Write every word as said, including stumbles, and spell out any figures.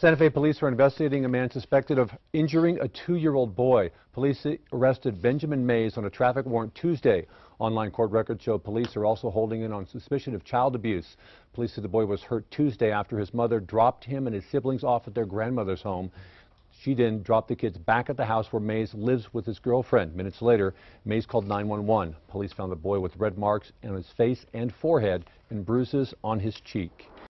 Santa Fe police are investigating a man suspected of injuring a two-year-old boy. Police arrested Benjamin Mays on a traffic warrant Tuesday. Online court records show police are also holding him on suspicion of child abuse. Police said the boy was hurt Tuesday after his mother dropped him and his siblings off at their grandmother's home. She then dropped the kids back at the house where Mays lives with his girlfriend. Minutes later, Mays called nine one one. Police found the boy with red marks on his face and forehead and bruises on his cheek.